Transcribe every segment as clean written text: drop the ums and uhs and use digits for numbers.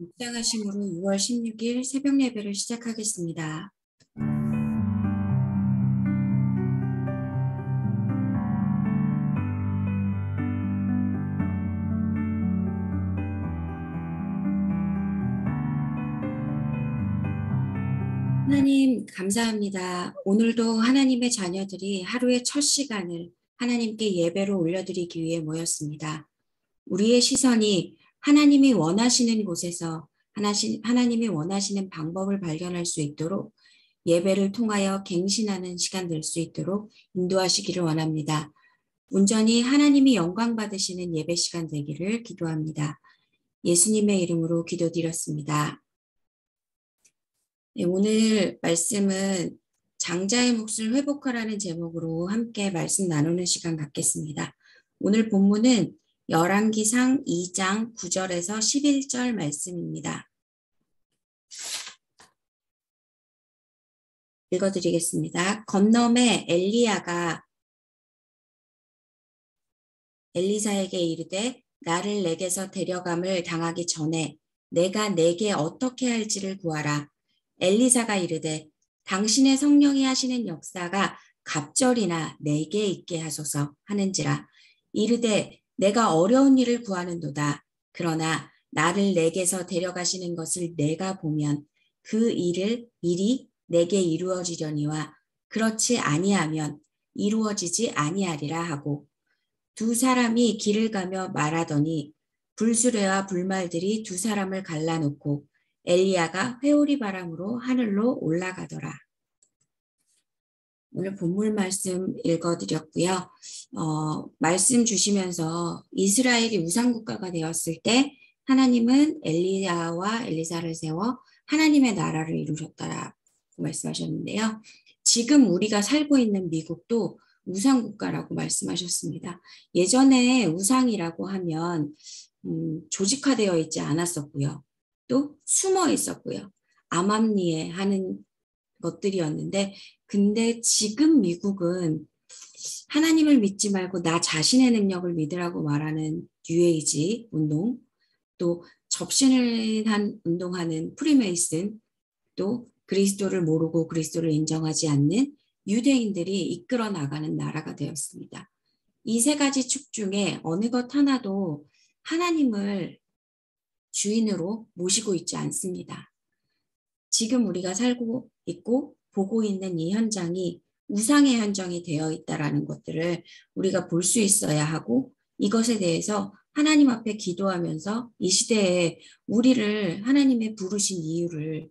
입장하심으로 6월 16일 새벽 예배를 시작하겠습니다. 하나님 감사합니다. 오늘도 하나님의 자녀들이 하루의 첫 시간을 하나님께 예배로 올려드리기 위해 모였습니다. 우리의 시선이 하나님이 원하시는 곳에서 하나님이 원하시는 방법을 발견할 수 있도록 예배를 통하여 갱신하는 시간 될 수 있도록 인도하시기를 원합니다. 온전히 하나님이 영광 받으시는 예배 시간 되기를 기도합니다. 예수님의 이름으로 기도드렸습니다. 네, 오늘 말씀은 장자의 몫을 회복하라는 제목으로 함께 말씀 나누는 시간 갖겠습니다. 오늘 본문은 열왕기상 2장 9절에서 11절 말씀입니다. 읽어드리겠습니다. 건너매 엘리야가 엘리사에게 이르되 나를 내게서 데려감을 당하기 전에 내가 내게 어떻게 할지를 구하라. 엘리사가 이르되 당신의 성령이 하시는 역사가 갑절이나 내게 있게 하소서 하는지라. 이르되 내가 어려운 일을 구하는도다. 그러나 나를 내게서 데려가시는 것을 내가 보면 그 일을 미리 내게 이루어지려니와 그렇지 아니하면 이루어지지 아니하리라 하고 두 사람이 길을 가며 말하더니 불수레와 불말들이 두 사람을 갈라놓고 엘리야가 회오리 바람으로 하늘로 올라가더라. 오늘 본문 말씀 읽어드렸고요. 말씀 주시면서 이스라엘이 우상국가가 되었을 때 하나님은 엘리야와 엘리사를 세워 하나님의 나라를 이루셨다라고 말씀하셨는데요. 지금 우리가 살고 있는 미국도 우상국가라고 말씀하셨습니다. 예전에 우상이라고 하면 조직화되어 있지 않았었고요. 또 숨어 있었고요. 암암리에 하는 것들이었는데 근데 지금 미국은 하나님을 믿지 말고 나 자신의 능력을 믿으라고 말하는 뉴에이지 운동, 또 접신을 한 운동하는 프리메이슨, 또 그리스도를 모르고 그리스도를 인정하지 않는 유대인들이 이끌어 나가는 나라가 되었습니다. 이 세 가지 축 중에 어느 것 하나도 하나님을 주인으로 모시고 있지 않습니다. 지금 우리가 살고 있고 보고 있는 이 현장이 우상의 현장이 되어 있다라는 것들을 우리가 볼 수 있어야 하고 이것에 대해서 하나님 앞에 기도하면서 이 시대에 우리를 하나님의 부르신 이유를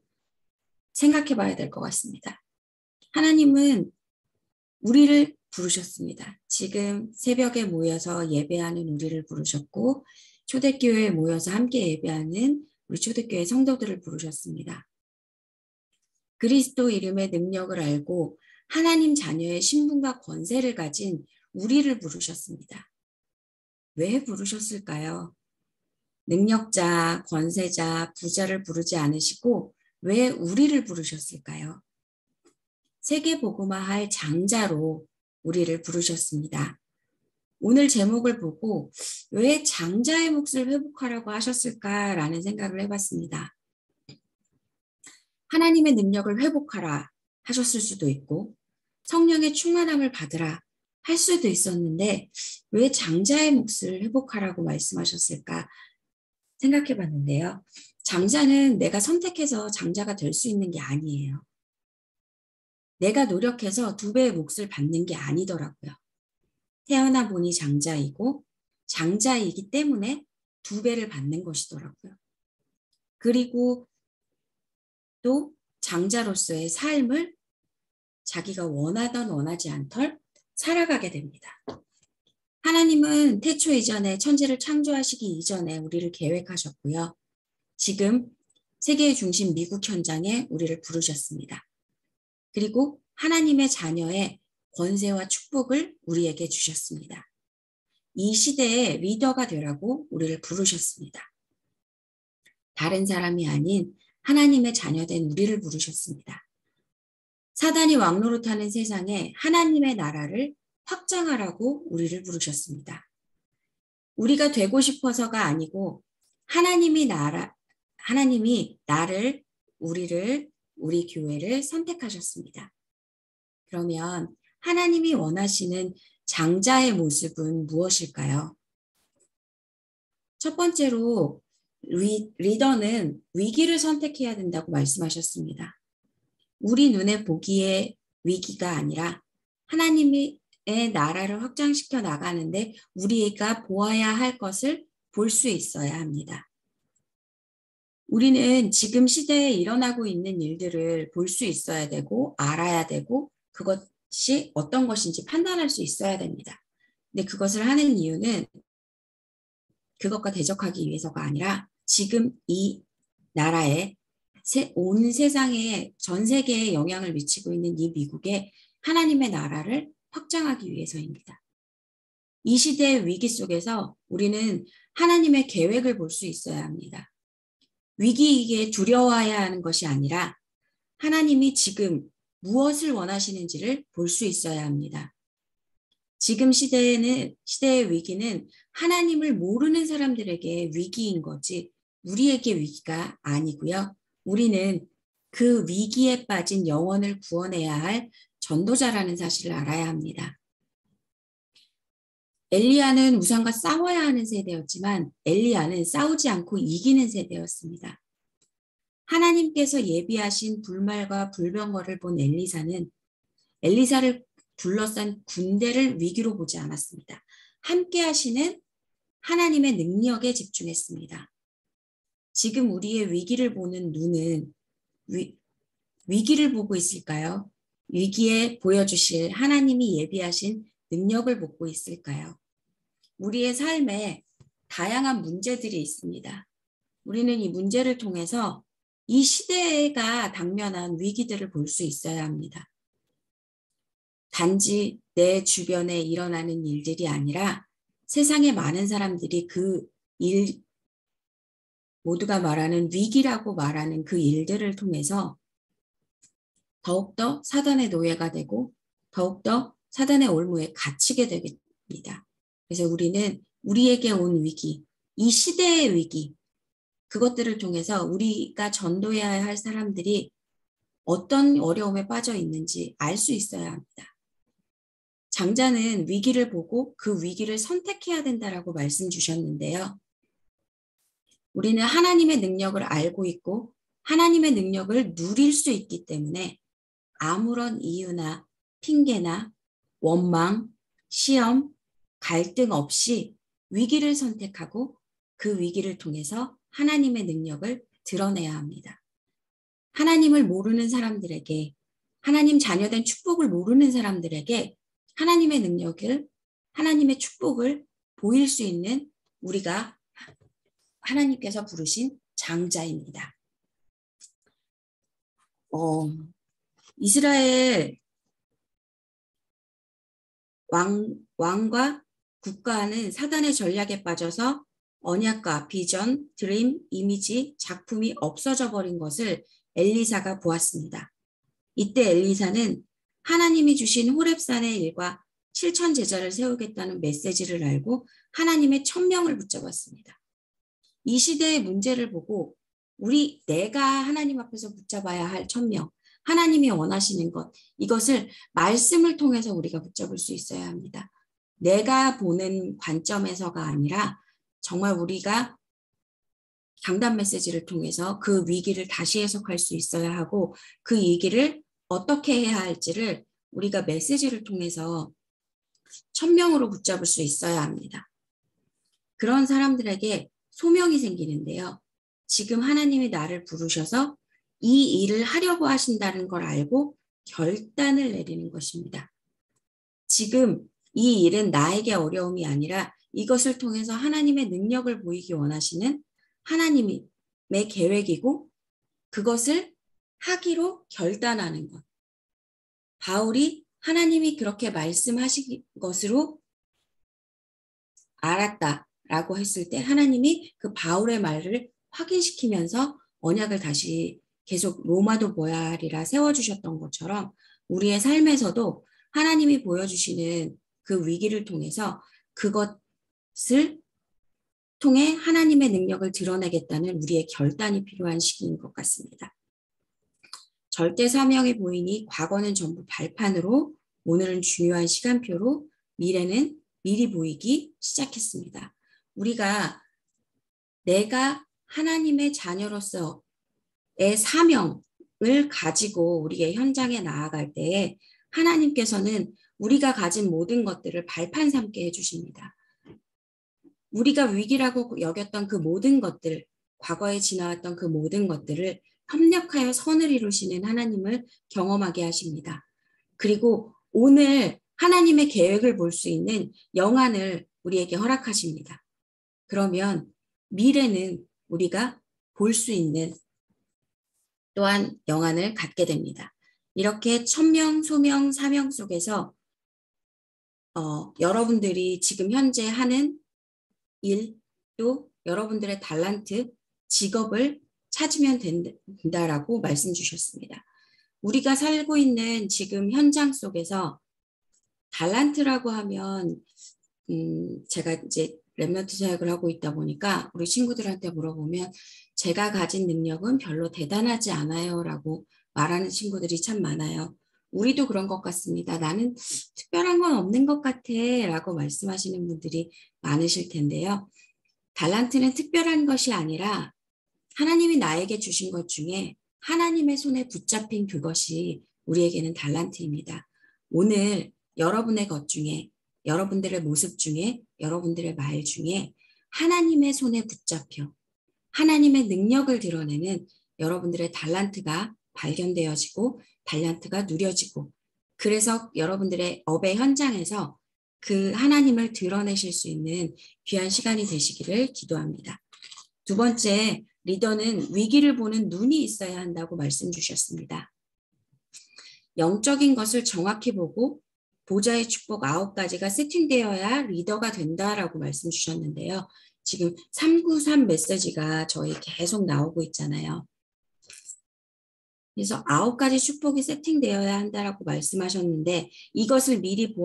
생각해 봐야 될 것 같습니다. 하나님은 우리를 부르셨습니다. 지금 새벽에 모여서 예배하는 우리를 부르셨고 초대교회에 모여서 함께 예배하는 우리 초대교회 성도들을 부르셨습니다. 그리스도 이름의 능력을 알고 하나님 자녀의 신분과 권세를 가진 우리를 부르셨습니다. 왜 부르셨을까요? 능력자, 권세자, 부자를 부르지 않으시고 왜 우리를 부르셨을까요? 세계복음화할 장자로 우리를 부르셨습니다. 오늘 제목을 보고 왜 장자의 몫을 회복하라고 하셨을까라는 생각을 해봤습니다. 하나님의 능력을 회복하라 하셨을 수도 있고 성령의 충만함을 받으라 할 수도 있었는데 왜 장자의 몫을 회복하라고 말씀하셨을까 생각해 봤는데요. 장자는 내가 선택해서 장자가 될 수 있는 게 아니에요. 내가 노력해서 두 배의 몫을 받는 게 아니더라고요. 태어나 보니 장자이고 장자이기 때문에 두 배를 받는 것이더라고요. 그리고 또 장자로서의 삶을 자기가 원하던 원하지 않던 살아가게 됩니다. 하나님은 태초 이전에 천지를 창조하시기 이전에 우리를 계획하셨고요. 지금 세계의 중심 미국 현장에 우리를 부르셨습니다. 그리고 하나님의 자녀의 권세와 축복을 우리에게 주셨습니다. 이 시대의 리더가 되라고 우리를 부르셨습니다. 다른 사람이 아닌 하나님의 자녀된 우리를 부르셨습니다. 사단이 왕노릇하는 세상에 하나님의 나라를 확장하라고 우리를 부르셨습니다. 우리가 되고 싶어서가 아니고 하나님이 나를, 우리를, 우리 교회를 선택하셨습니다. 그러면 하나님이 원하시는 장자의 모습은 무엇일까요? 첫 번째로 리더는 위기를 선택해야 된다고 말씀하셨습니다. 우리 눈에 보기에 위기가 아니라 하나님의 나라를 확장시켜 나가는데 우리가 보아야 할 것을 볼 수 있어야 합니다. 우리는 지금 시대에 일어나고 있는 일들을 볼 수 있어야 되고 알아야 되고 그것이 어떤 것인지 판단할 수 있어야 됩니다. 근데 그것을 하는 이유는 그것과 대적하기 위해서가 아니라 지금 이 나라에 온 세상에 전 세계에 영향을 미치고 있는 이 미국에 하나님의 나라를 확장하기 위해서입니다. 이 시대의 위기 속에서 우리는 하나님의 계획을 볼 수 있어야 합니다. 위기에 두려워해야 하는 것이 아니라 하나님이 지금 무엇을 원하시는지를 볼 수 있어야 합니다. 지금 시대의 위기는 하나님을 모르는 사람들에게 위기인 거지 우리에게 위기가 아니고요. 우리는 그 위기에 빠진 영혼을 구원해야 할 전도자라는 사실을 알아야 합니다. 엘리야는 우상과 싸워야 하는 세대였지만 엘리야는 싸우지 않고 이기는 세대였습니다. 하나님께서 예비하신 불말과 불병거를 본 엘리사를 둘러싼 군대를 위기로 보지 않았습니다. 함께 하시는 하나님의 능력에 집중했습니다. 지금 우리의 위기를 보는 눈은 위기를 보고 있을까요? 위기에 보여주실 하나님이 예비하신 능력을 보고 있을까요? 우리의 삶에 다양한 문제들이 있습니다. 우리는 이 문제를 통해서 이 시대가 당면한 위기들을 볼 수 있어야 합니다. 단지 내 주변에 일어나는 일들이 아니라 세상의 많은 사람들이 그 일, 모두가 말하는 위기라고 말하는 그 일들을 통해서 더욱더 사단의 노예가 되고 더욱더 사단의 올무에 갇히게 됩니다. 그래서 우리는 우리에게 온 위기, 이 시대의 위기, 그것들을 통해서 우리가 전도해야 할 사람들이 어떤 어려움에 빠져 있는지 알 수 있어야 합니다. 장자는 위기를 보고 그 위기를 선택해야 된다라고 말씀 주셨는데요. 우리는 하나님의 능력을 알고 있고 하나님의 능력을 누릴 수 있기 때문에 아무런 이유나 핑계나 원망, 시험, 갈등 없이 위기를 선택하고 그 위기를 통해서 하나님의 능력을 드러내야 합니다. 하나님을 모르는 사람들에게, 하나님 자녀된 축복을 모르는 사람들에게 하나님의 능력을, 하나님의 축복을 보일 수 있는 우리가 하나님께서 부르신 장자입니다. 이스라엘 왕과 국가는 사단의 전략에 빠져서 언약과 비전, 드림, 이미지, 작품이 없어져 버린 것을 엘리사가 보았습니다. 이때 엘리사는 하나님이 주신 호렙산의 일과 7천 제자를 세우겠다는 메시지를 알고 하나님의 천명을 붙잡았습니다. 이 시대의 문제를 보고 내가 하나님 앞에서 붙잡아야 할 천명, 하나님이 원하시는 것, 이것을 말씀을 통해서 우리가 붙잡을 수 있어야 합니다. 내가 보는 관점에서가 아니라 정말 우리가 강단 메시지를 통해서 그 위기를 다시 해석할 수 있어야 하고 그 위기를 어떻게 해야 할지를 우리가 메시지를 통해서 천명으로 붙잡을 수 있어야 합니다. 그런 사람들에게 소명이 생기는데요. 지금 하나님이 나를 부르셔서 이 일을 하려고 하신다는 걸 알고 결단을 내리는 것입니다. 지금 이 일은 나에게 어려움이 아니라 이것을 통해서 하나님의 능력을 보이기 원하시는 하나님의 계획이고 그것을 하기로 결단하는 것. 바울이 하나님이 그렇게 말씀하신 것으로 알았다라고 했을 때 하나님이 그 바울의 말을 확인시키면서 언약을 다시 계속 로마도 보아야 하리라 세워주셨던 것처럼 우리의 삶에서도 하나님이 보여주시는 그 위기를 통해서 그것을 통해 하나님의 능력을 드러내겠다는 우리의 결단이 필요한 시기인 것 같습니다. 절대 사명이 보이니 과거는 전부 발판으로, 오늘은 중요한 시간표로, 미래는 미리 보이기 시작했습니다. 우리가 내가 하나님의 자녀로서의 사명을 가지고 우리의 현장에 나아갈 때에 하나님께서는 우리가 가진 모든 것들을 발판 삼게 해주십니다. 우리가 위기라고 여겼던 그 모든 것들, 과거에 지나왔던 그 모든 것들을 협력하여 선을 이루시는 하나님을 경험하게 하십니다. 그리고 오늘 하나님의 계획을 볼 수 있는 영안을 우리에게 허락하십니다. 그러면 미래는 우리가 볼 수 있는 또한 영안을 갖게 됩니다. 이렇게 천명, 소명, 사명 속에서 여러분들이 지금 현재 하는 일, 또 여러분들의 달란트, 직업을 찾으면 된다라고 말씀 주셨습니다. 우리가 살고 있는 지금 현장 속에서 달란트라고 하면 제가 이제 렘넌트 사역을 하고 있다 보니까 우리 친구들한테 물어보면 제가 가진 능력은 별로 대단하지 않아요 라고 말하는 친구들이 참 많아요. 우리도 그런 것 같습니다. 나는 특별한 건 없는 것 같아 라고 말씀하시는 분들이 많으실 텐데요. 달란트는 특별한 것이 아니라 하나님이 나에게 주신 것 중에 하나님의 손에 붙잡힌 그것이 우리에게는 달란트입니다. 오늘 여러분의 것 중에, 여러분들의 모습 중에, 여러분들의 말 중에 하나님의 손에 붙잡혀 하나님의 능력을 드러내는 여러분들의 달란트가 발견되어지고 달란트가 누려지고, 그래서 여러분들의 업의 현장에서 그 하나님을 드러내실 수 있는 귀한 시간이 되시기를 기도합니다. 두 번째, 리더는 위기를 보는 눈이 있어야 한다고 말씀 주셨습니다. 영적인 것을 정확히 보고 보좌의 축복 9가지가 세팅되어야 리더가 된다라고 말씀 주셨는데요. 지금 393 메시지가 저희 계속 나오고 있잖아요. 그래서 9가지 축복이 세팅되어야 한다라고 말씀하셨는데, 이것을 미리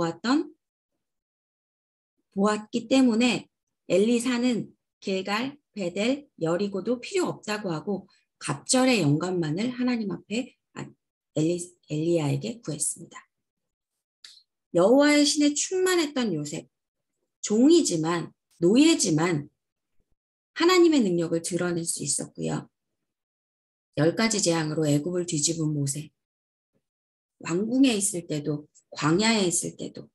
보았기 때문에 엘리사는 길갈, 베델, 여리고도 필요 없다고 하고 갑절의 영감만을 하나님 앞에 엘리야에게 구했습니다. 여호와의 신에 충만했던 요셉, 종이지만 노예지만 하나님의 능력을 드러낼 수 있었고요. 10가지 재앙으로 애굽을 뒤집은 모세, 왕궁에 있을 때도 광야에 있을 때도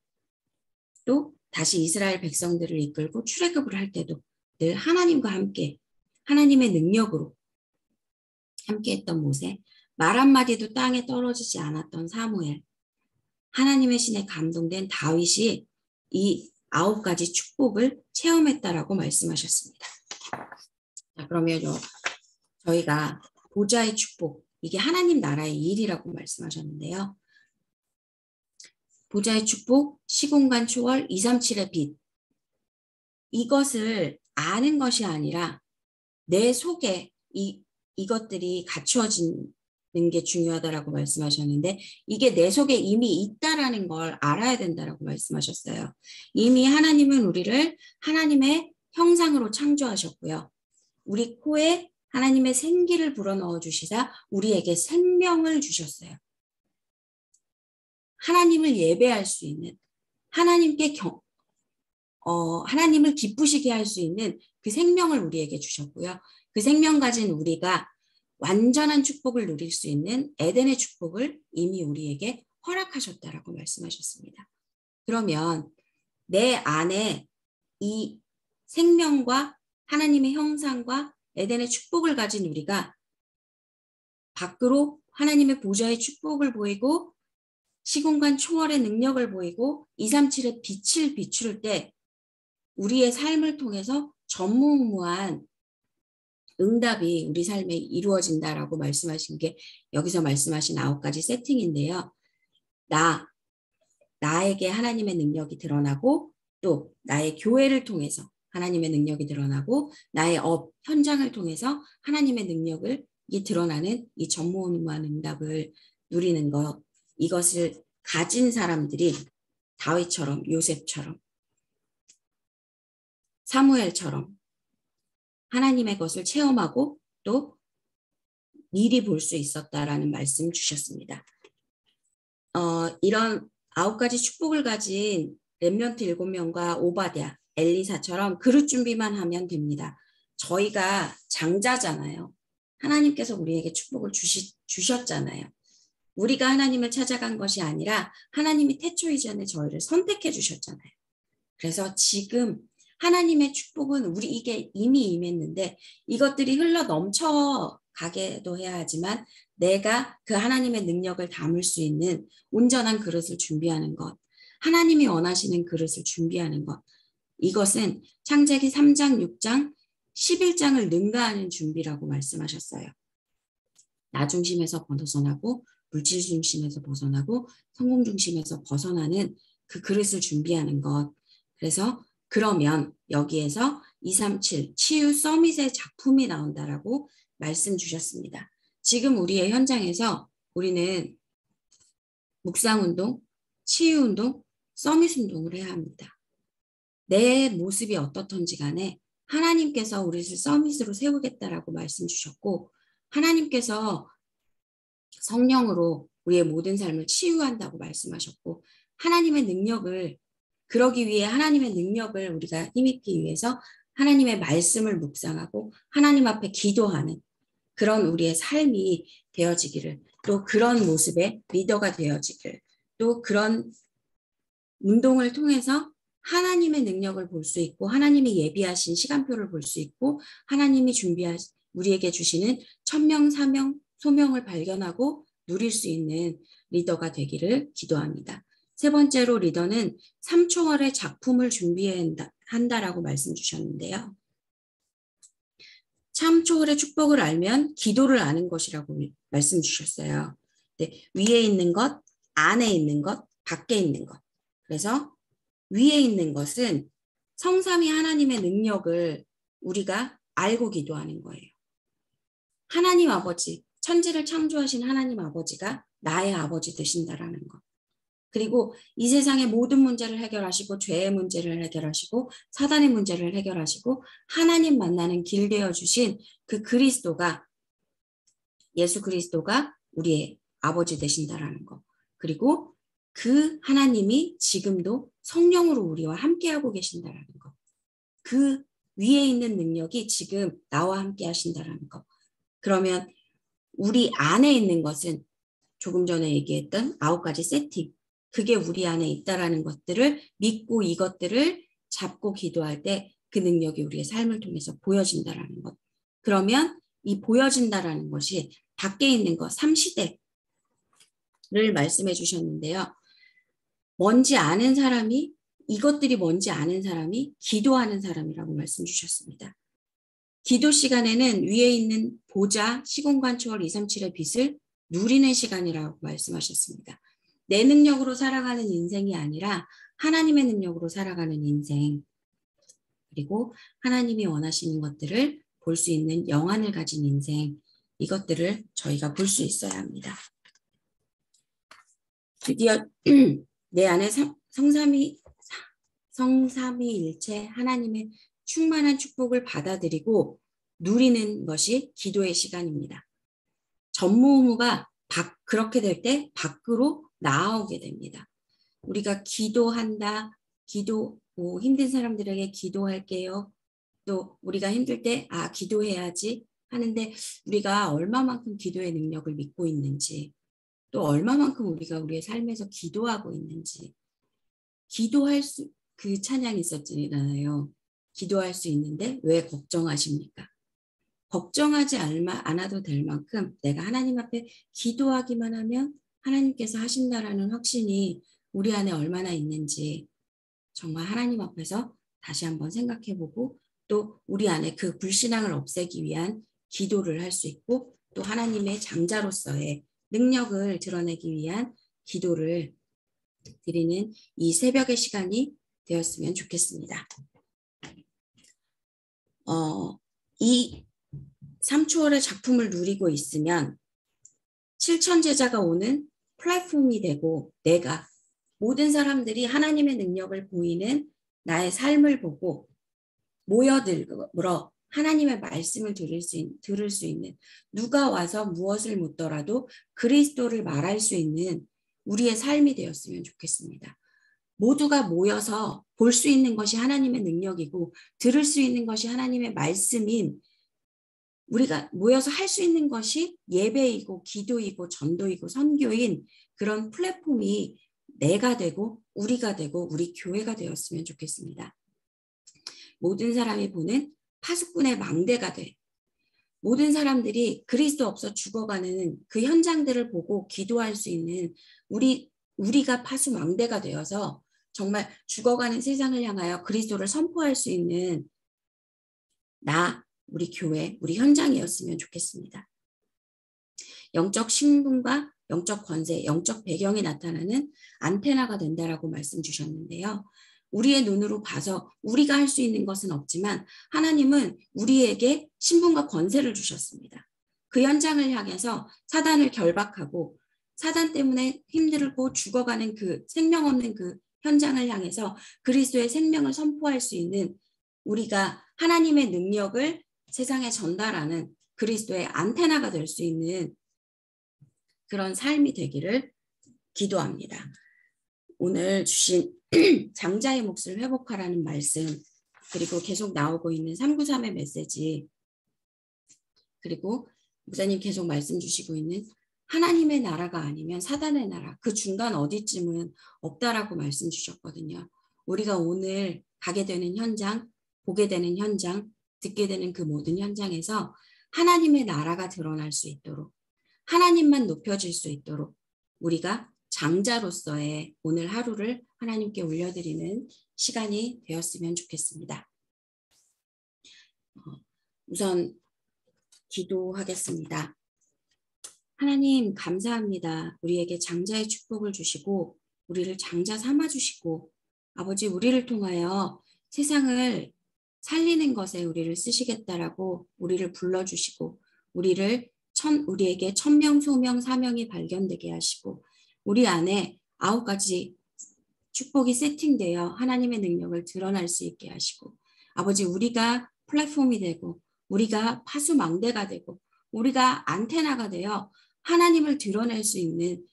또 다시 이스라엘 백성들을 이끌고 출애굽을 할 때도 늘 하나님과 함께 하나님의 능력으로 함께했던 모세, 말 한마디도 땅에 떨어지지 않았던 사무엘, 하나님의 신에 감동된 다윗이 이 9가지 축복을 체험했다라고 말씀하셨습니다. 자, 그러면 저희가 보좌의 축복, 이게 하나님 나라의 일이라고 말씀하셨는데요. 보좌의 축복, 시공간 초월, 237의 빛, 이것을 아는 것이 아니라 내 속에 이것들이 갖추어진 게 중요하다라고 말씀하셨는데, 이게 내 속에 이미 있다라는 걸 알아야 된다라고 말씀하셨어요. 이미 하나님은 우리를 하나님의 형상으로 창조하셨고요. 우리 코에 하나님의 생기를 불어넣어 주시자 우리에게 생명을 주셨어요. 하나님을 예배할 수 있는, 하나님께 하나님을 기쁘시게 할 수 있는 그 생명을 우리에게 주셨고요. 그 생명 가진 우리가 완전한 축복을 누릴 수 있는 에덴의 축복을 이미 우리에게 허락하셨다라고 말씀하셨습니다. 그러면 내 안에 이 생명과 하나님의 형상과 에덴의 축복을 가진 우리가 밖으로 하나님의 보좌의 축복을 보이고 시공간 초월의 능력을 보이고 237의 빛을 비출 때 우리의 삶을 통해서 전무후무한 응답이 우리 삶에 이루어진다라고 말씀하신 게 여기서 말씀하신 9가지 세팅인데요. 나에게 하나님의 능력이 드러나고, 또 나의 교회를 통해서 하나님의 능력이 드러나고, 나의 업, 현장을 통해서 하나님의 능력이 드러나는 이 전무후무한 응답을 누리는 것, 이것을 가진 사람들이 다윗처럼, 요셉처럼, 사무엘처럼, 하나님의 것을 체험하고 또 미리 볼 수 있었다라는 말씀 주셨습니다. 이런 9가지 축복을 가진 렘넌트 7명과 오바댜, 엘리사처럼 그릇 준비만 하면 됩니다. 저희가 장자잖아요. 하나님께서 우리에게 축복을 주셨잖아요. 우리가 하나님을 찾아간 것이 아니라 하나님이 태초 이전에 저희를 선택해 주셨잖아요. 그래서 지금 하나님의 축복은 우리에게 이미 임했는데 이것들이 흘러 넘쳐가게도 해야 하지만 내가 그 하나님의 능력을 담을 수 있는 온전한 그릇을 준비하는 것, 하나님이 원하시는 그릇을 준비하는 것, 이것은 창세기 3장, 6장, 11장을 능가하는 준비라고 말씀하셨어요. 나 중심에서 벗어나고 물질 중심에서 벗어나고 성공 중심에서 벗어나는 그 그릇을 준비하는 것. 그래서 그러면 여기에서 237 치유 서밋의 작품이 나온다라고 말씀 주셨습니다. 지금 우리의 현장에서 우리는 묵상운동, 치유운동, 서밋운동을 해야 합니다. 내 모습이 어떻든지 간에 하나님께서 우리를 서밋으로 세우겠다라고 말씀 주셨고 하나님께서 성령으로 우리의 모든 삶을 치유한다고 말씀하셨고 하나님의 능력을 그러기 위해 하나님의 능력을 우리가 힘입기 위해서 하나님의 말씀을 묵상하고 하나님 앞에 기도하는 그런 우리의 삶이 되어지기를 또 그런 모습의 리더가 되어지기를 또 그런 운동을 통해서 하나님의 능력을 볼 수 있고 하나님이 예비하신 시간표를 볼 수 있고 하나님이 준비하신 우리에게 주시는 천명, 사명, 소명을 발견하고 누릴 수 있는 리더가 되기를 기도합니다. 세 번째로 리더는 3초월의 작품을 준비해야 한다라고 말씀 주셨는데요. 3초월의 축복을 알면 기도를 아는 것이라고 말씀 주셨어요. 네, 위에 있는 것, 안에 있는 것, 밖에 있는 것. 그래서 위에 있는 것은 성삼위 하나님의 능력을 우리가 알고 기도하는 거예요. 하나님 아버지, 천지를 창조하신 하나님 아버지가 나의 아버지 되신다라는 것. 그리고 이 세상의 모든 문제를 해결하시고 죄의 문제를 해결하시고 사단의 문제를 해결하시고 하나님 만나는 길 되어주신 그 그리스도가 예수 그리스도가 우리의 아버지 되신다라는 것. 그리고 그 하나님이 지금도 성령으로 우리와 함께하고 계신다라는 것. 그 위에 있는 능력이 지금 나와 함께 하신다라는 것. 그러면 우리 안에 있는 것은 조금 전에 얘기했던 9가지 세팅. 그게 우리 안에 있다라는 것들을 믿고 이것들을 잡고 기도할 때 그 능력이 우리의 삶을 통해서 보여진다라는 것. 그러면 이 보여진다라는 것이 밖에 있는 것 3시대를 말씀해 주셨는데요. 뭔지 아는 사람이 이것들이 뭔지 아는 사람이 기도하는 사람이라고 말씀 주셨습니다. 기도 시간에는 위에 있는 보좌, 시공간 초월 237의 빛을 누리는 시간이라고 말씀하셨습니다. 내 능력으로 살아가는 인생이 아니라 하나님의 능력으로 살아가는 인생. 그리고 하나님이 원하시는 것들을 볼 수 있는 영안을 가진 인생. 이것들을 저희가 볼 수 있어야 합니다. 드디어 내 안에 성삼위일체 하나님의 충만한 축복을 받아들이고 누리는 것이 기도의 시간입니다. 전무후무가 그렇게 될 때 밖으로 나아오게 됩니다. 우리가 기도한다. 힘든 사람들에게 기도할게요. 또 우리가 힘들 때 기도해야지 하는데 우리가 얼마만큼 기도의 능력을 믿고 있는지 또 얼마만큼 우리가 우리의 삶에서 기도하고 있는지 그 찬양이 있었잖아요. 기도할 수 있는데 왜 걱정하십니까? 걱정하지 않아도 될 만큼 내가 하나님 앞에 기도하기만 하면 하나님께서 하신다라는 확신이 우리 안에 얼마나 있는지 정말 하나님 앞에서 다시 한번 생각해보고 또 우리 안에 그 불신앙을 없애기 위한 기도를 할 수 있고 또 하나님의 장자로서의 능력을 드러내기 위한 기도를 드리는 이 새벽의 시간이 되었으면 좋겠습니다. 이 3초월의 작품을 누리고 있으면 7천제자가 오는 플랫폼이 되고 내가 모든 사람들이 하나님의 능력을 보이는 나의 삶을 보고 모여들어 하나님의 말씀을 들을 수 있는, 누가 와서 무엇을 묻더라도 그리스도를 말할 수 있는 우리의 삶이 되었으면 좋겠습니다. 모두가 모여서 볼 수 있는 것이 하나님의 능력이고 들을 수 있는 것이 하나님의 말씀인, 우리가 모여서 할 수 있는 것이 예배이고 기도이고 전도이고 선교인 그런 플랫폼이 내가 되고 우리가 되고 우리 교회가 되었으면 좋겠습니다. 모든 사람이 보는 파수꾼의 망대가 돼, 모든 사람들이 그리스도 없어 죽어가는 그 현장들을 보고 기도할 수 있는 우리가 파수망대가 되어서 정말 죽어가는 세상을 향하여 그리스도를 선포할 수 있는 나, 우리 교회, 우리 현장이었으면 좋겠습니다. 영적 신분과 영적 권세, 영적 배경이 나타나는 안테나가 된다라고 말씀 주셨는데요. 우리의 눈으로 봐서 우리가 할 수 있는 것은 없지만 하나님은 우리에게 신분과 권세를 주셨습니다. 그 현장을 향해서 사단을 결박하고 사단 때문에 힘들고 죽어가는 그 생명 없는 그 현장을 향해서 그리스도의 생명을 선포할 수 있는, 우리가 하나님의 능력을 세상에 전달하는 그리스도의 안테나가 될 수 있는 그런 삶이 되기를 기도합니다. 오늘 주신 장자의 몫을 회복하라는 말씀, 그리고 계속 나오고 있는 393의 메시지, 그리고 목사님 계속 말씀 주시고 있는 하나님의 나라가 아니면 사단의 나라, 그 중간 어디쯤은 없다라고 말씀 주셨거든요. 우리가 오늘 가게 되는 현장, 보게 되는 현장, 듣게 되는 그 모든 현장에서 하나님의 나라가 드러날 수 있도록, 하나님만 높여질 수 있도록 우리가 장자로서의 오늘 하루를 하나님께 올려드리는 시간이 되었으면 좋겠습니다. 우선 기도하겠습니다. 하나님, 감사합니다. 우리에게 장자의 축복을 주시고 우리를 장자 삼아주시고, 아버지, 우리를 통하여 세상을 살리는 것에 우리를 쓰시겠다라고 우리를 불러주시고, 우리에게 천명, 소명, 사명이 발견되게 하시고, 우리 안에 9가지 축복이 세팅되어 하나님의 능력을 드러날 수 있게 하시고, 아버지, 우리가 플랫폼이 되고 우리가 파수망대가 되고 우리가 안테나가 되어 하나님을 드러낼 수 있는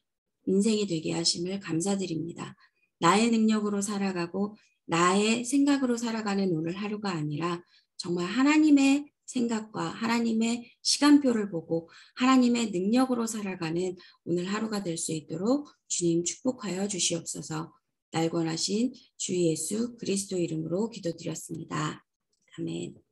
인생이 되게 하심을 감사드립니다. 나의 능력으로 살아가고 나의 생각으로 살아가는 오늘 하루가 아니라 정말 하나님의 생각과 하나님의 시간표를 보고 하나님의 능력으로 살아가는 오늘 하루가 될 수 있도록 주님 축복하여 주시옵소서. 날 권하신 주 예수 그리스도 이름으로 기도드렸습니다. 아멘.